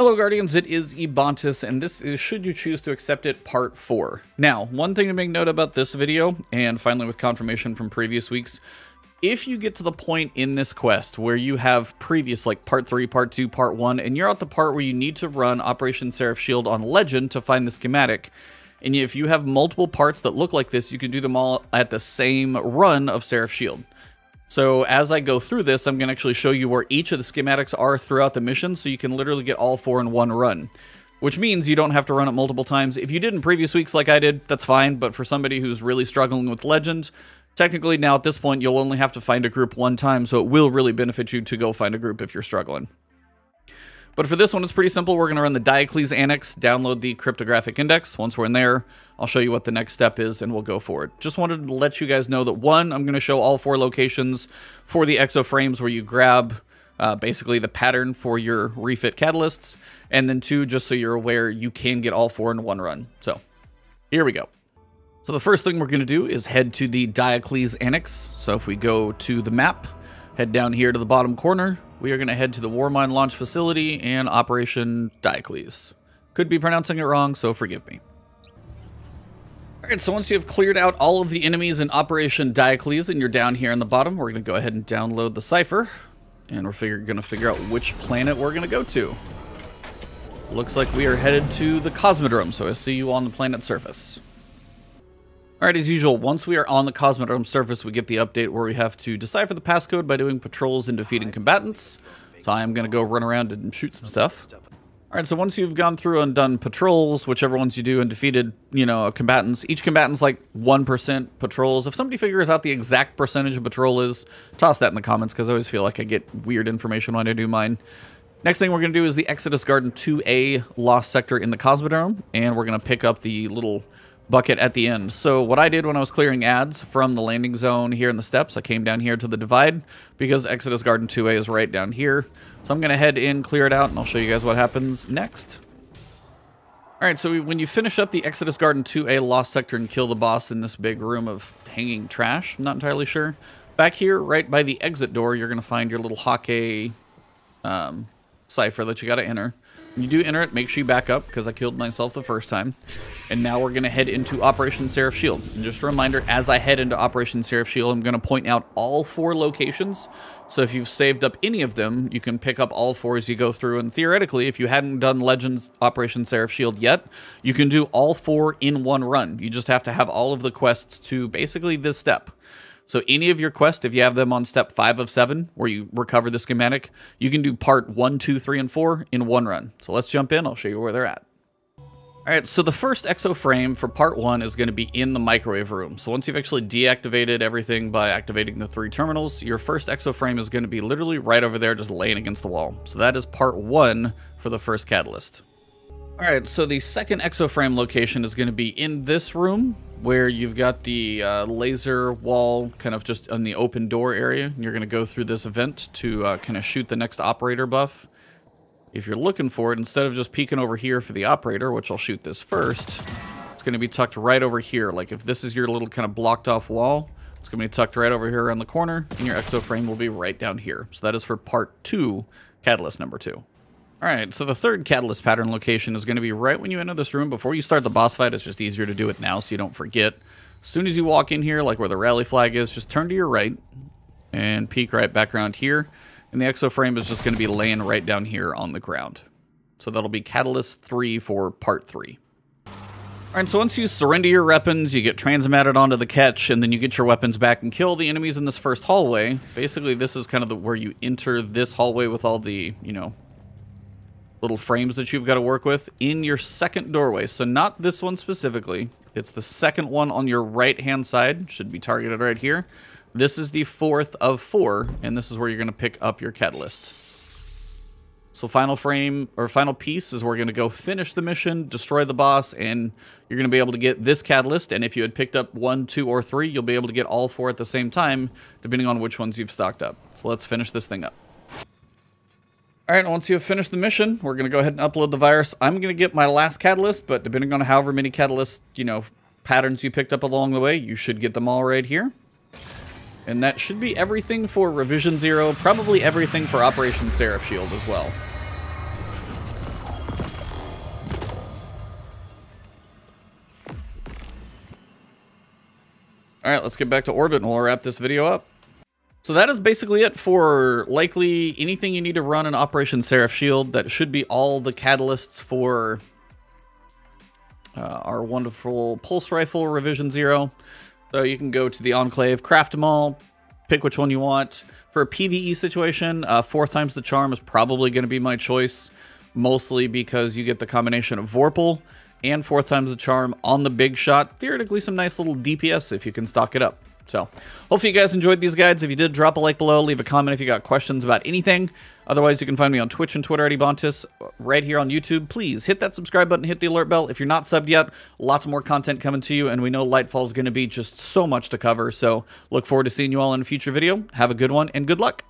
Hello Guardians, it is Ebontis, and this is Should You Choose to Accept It, Part 4. Now, one thing to make note about this video, and finally with confirmation from previous weeks, if you get to the point in this quest where you have previous, like Part 3, Part 2, Part 1, and you're at the part where you need to run Operation Seraph Shield on Legend to find the schematic, and if you have multiple parts that look like this, you can do them all at the same run of Seraph Shield. So as I go through this, I'm going to actually show you where each of the schematics are throughout the mission, so you can literally get all four in one run, which means you don't have to run it multiple times. If you did in previous weeks like I did, that's fine, but for somebody who's really struggling with Legends, technically now at this point, you'll only have to find a group one time, so it will really benefit you to go find a group if you're struggling. But for this one, it's pretty simple. We're going to run the Diocles Annex, download the cryptographic index. Once we're in there, I'll show you what the next step is, and we'll go forward. Just wanted to let you guys know that, one, I'm going to show all four locations for the exo frames where you grab basically the pattern for your refit catalysts. And then two, just so you're aware, you can get all four in one run. So here we go. So the first thing we're going to do is head to the Diocles Annex. So if we go to the map, head down here to the bottom corner, we are going to head to the Warmind Launch Facility and Operation Diocles. Could be pronouncing it wrong, so forgive me. Alright, so once you have cleared out all of the enemies in Operation Diocles and you're down here on the bottom, we're going to go ahead and download the cipher. And we're going to figure out which planet we're going to go to. Looks like we are headed to the Cosmodrome, so I see you on the planet's surface. Alright, as usual, once we are on the Cosmodrome surface, we get the update where we have to decipher the passcode by doing patrols and defeating combatants. So I am going to go run around and shoot some stuff. Alright, so once you've gone through and done patrols, whichever ones you do, and defeated, you know, combatants, each combatant's like 1% patrols. If somebody figures out the exact percentage a patrol is, toss that in the comments, because I always feel like I get weird information when I do mine. Next thing we're going to do is the Exodus Garden 2A Lost Sector in the Cosmodrome, and we're going to pick up the little bucket at the end. So what I did when I was clearing ads from the landing zone here in the steps, I came down here to the divide because Exodus Garden 2A is right down here. So I'm going to head in, clear it out, and I'll show you guys what happens next. Alright, so when you finish up the Exodus Garden 2A Lost Sector and kill the boss in this big room of hanging trash, I'm not entirely sure. Back here, right by the exit door, you're going to find your little Hakke cipher that you got to enter. When you do enter it, make sure you back up, because I killed myself the first time. And now we're going to head into Operation Seraph Shield. And just a reminder, as I head into Operation Seraph Shield, I'm going to point out all four locations. So if you've saved up any of them, you can pick up all four as you go through. And theoretically, if you hadn't done Legends Operation Seraph Shield yet, you can do all four in one run. You just have to have all of the quests to basically this step. So any of your quests, if you have them on step 5 of 7, where you recover the schematic, you can do part 1, 2, 3, and 4 in one run. So let's jump in. I'll show you where they're at. All right, so the first exo frame for part 1 is going to be in the microwave room. So once you've actually deactivated everything by activating the 3 terminals, your first exo frame is going to be literally right over there just laying against the wall. So that is part 1 for the first catalyst. All right, so the second exo frame location is going to be in this room, where you've got the laser wall kind of just on the open door area. And you're going to go through this vent to kind of shoot the next operator buff. If you're looking for it, instead of just peeking over here for the operator, which I'll shoot this first, it's going to be tucked right over here. Like if this is your little kind of blocked off wall, it's going to be tucked right over here around the corner, and your exo frame will be right down here. So that is for part 2, catalyst number 2. Alright, so the third catalyst pattern location is going to be right when you enter this room. Before you start the boss fight, it's just easier to do it now so you don't forget. As soon as you walk in here, like where the rally flag is, just turn to your right and peek right back around here. And the exo frame is just going to be laying right down here on the ground. So that'll be catalyst 3 for part 3. Alright, so once you surrender your weapons, you get transmatted onto the catch, and then you get your weapons back and kill the enemies in this first hallway. Basically, this is kind of where you enter this hallway with all the, you know, little frames that you've got to work with in your second doorway. So not this one specifically. It's the second one on your right-hand side. Should be targeted right here. This is the 4th of 4, and this is where you're going to pick up your catalyst. So final frame, or final piece, is we're going to go finish the mission, destroy the boss, and you're going to be able to get this catalyst. And if you had picked up 1, 2, or 3, you'll be able to get all 4 at the same time, depending on which ones you've stocked up. So let's finish this thing up. Alright, once you have finished the mission, we're going to go ahead and upload the virus. I'm going to get my last catalyst, but depending on however many catalyst, you know, patterns you picked up along the way, you should get them all right here. And that should be everything for Revision Zero, probably everything for Operation Seraph Shield as well. All right, let's get back to orbit and we'll wrap this video up. So that is basically it for likely anything you need to run in Operation Seraph Shield. That should be all the catalysts for our wonderful pulse rifle, Revision Zero. So you can go to the Enclave, craft them all, pick which one you want. For a PvE situation, 4 Times the Charm is probably going to be my choice, mostly because you get the combination of Vorpal and 4 Times the Charm on the big shot. Theoretically, some nice little DPS if you can stock it up. So, hopefully you guys enjoyed these guides. If you did, drop a like below, leave a comment if you got questions about anything. Otherwise, you can find me on Twitch and Twitter at Ebontis, right here on YouTube. Please hit that subscribe button, hit the alert bell. If you're not subbed yet, lots more content coming to you, and we know Lightfall is going to be just so much to cover. So, look forward to seeing you all in a future video. Have a good one, and good luck.